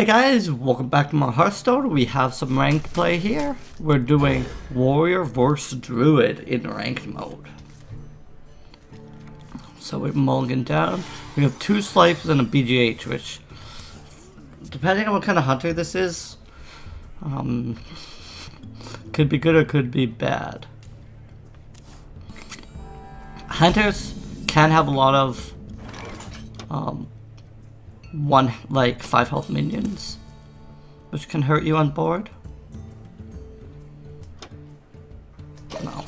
Hey guys, welcome back to my Hearthstone. We have some ranked play here. We're doing Warrior vs Druid in ranked mode. So we're mulligan down. We have two Slifes and a BGH, which, depending on what kind of hunter this is, could be good or could be bad. Hunters can have a lot of five health minions, which can hurt you on board. No.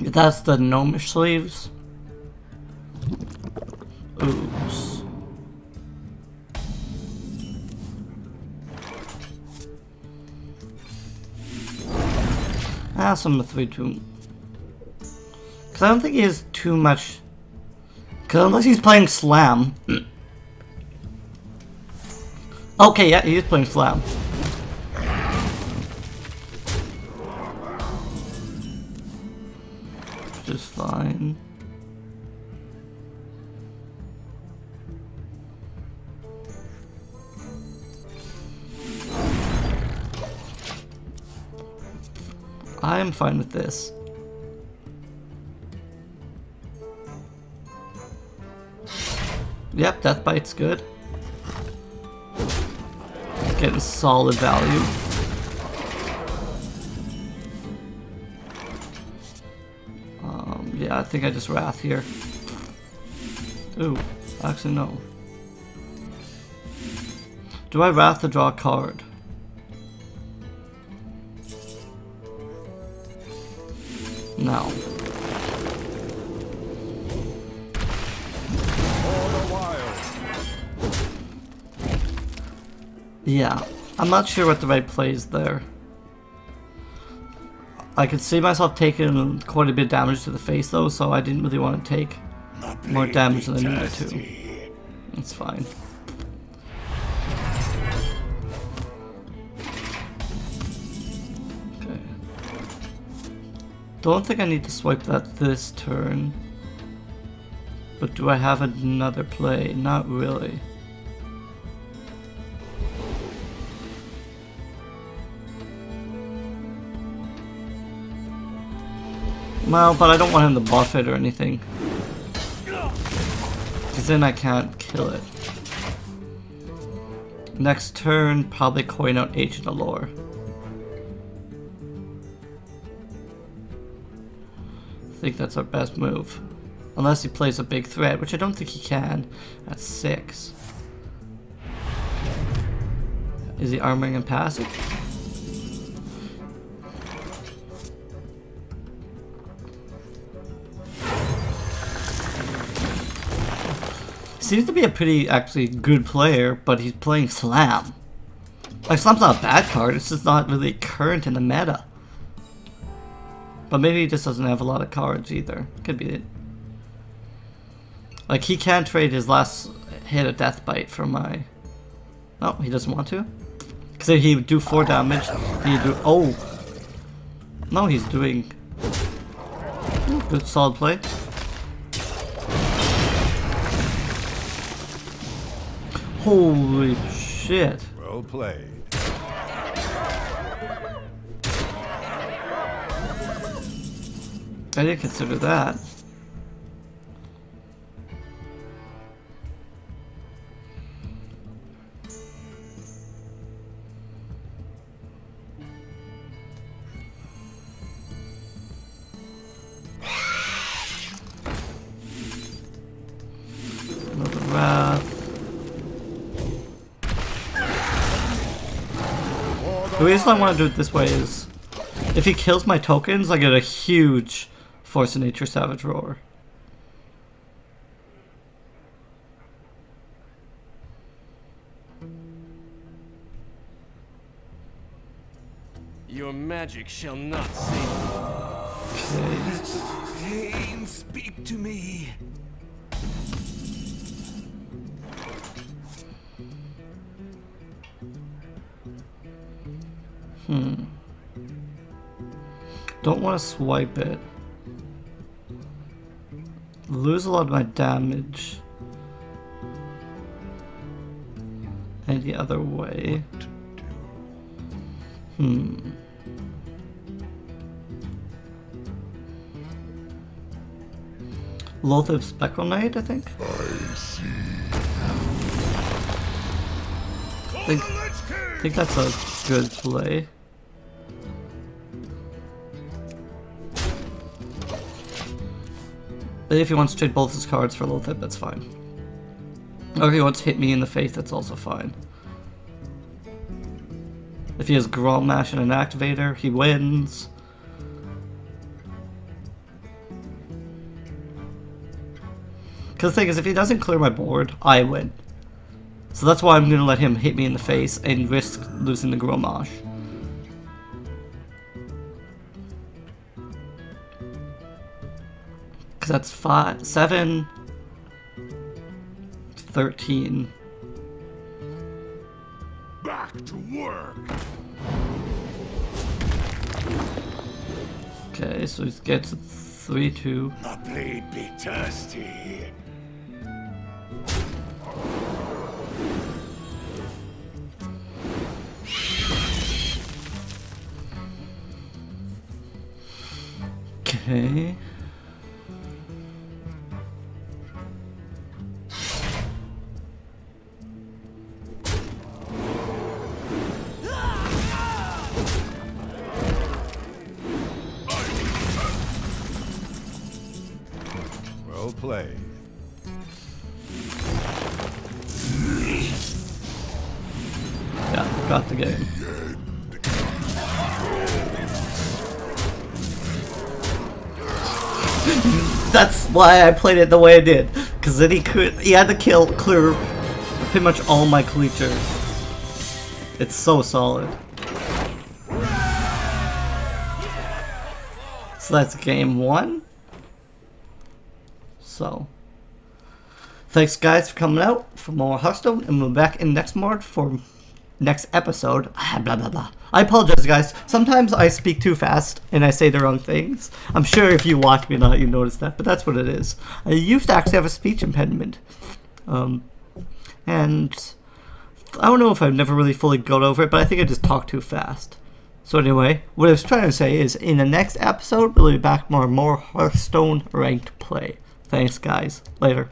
That's the gnomish sleeves. Oops. Ah, some 3-2. Because I don't think he has too much. Because unless he's playing Slam. Okay, yeah, he is playing Slam. Which is fine. I am fine with this. Yep, Death Bite's good. Getting solid value. Yeah, I think I just Wrath here. Ooh, actually no. Do I Wrath to draw a card? No. Yeah, I'm not sure what the right play is there. I could see myself taking quite a bit of damage to the face though, so I didn't really want to take more damage than I needed to. That's fine. Okay. Don't think I need to swipe that this turn. But do I have another play? Not really. Well, but I don't want him to buff it or anything, because then I can't kill it. Next turn, probably coin out Agent Allure. I think that's our best move. Unless he plays a big threat, which I don't think he can. That's 6. Is he armoring and passive? Seems to be a pretty, actually, good player, but he's playing Slam. Like, Slam's not a bad card, it's just not really current in the meta. But maybe he just doesn't have a lot of cards either. Could be it. Like, he can trade his last hit of Death Bite for my... No, he doesn't want to. Because he would do 4 damage, he'd do... Oh! No, he's doing... Good solid play. Holy shit. Well played. I didn't consider that. Another Wrath. The reason I want to do it this way is, if he kills my tokens, I get a huge Force of Nature Savage Roar. Your magic shall not save you. Pain, speak to me. Don't want to swipe it. Lose a lot of my damage. And the other way. Loatheb Spectral Knight, I think? I think that's a good play. But if he wants to trade both his cards for Loatheb, that's fine. Or if he wants to hit me in the face, that's also fine. If he has Gromash and an activator, he wins. Because the thing is, if he doesn't clear my board, I win. So that's why I'm going to let him hit me in the face and risk losing the Gromash. Because that's 5, 7, 13. Back to work. Okay, so he gets 3-2. My blade be thirsty. Okay. Well played. Yeah, got the game. That's why I played it the way I did, because then he had to clear pretty much all my creatures. It's so solid. So that's game one. So, thanks guys for coming out for more Hearthstone, and we'll be back in next mod for next episode. Blah blah blah. I apologize guys, sometimes I speak too fast and I say the wrong things. I'm sure if you watch me now you notice that, but that's what it is. I used to actually have a speech impediment, and I don't know if I've never really fully got over it, but I think I just talk too fast. So anyway, what I was trying to say is in the next episode we'll be back more Hearthstone ranked play. Thanks guys, later.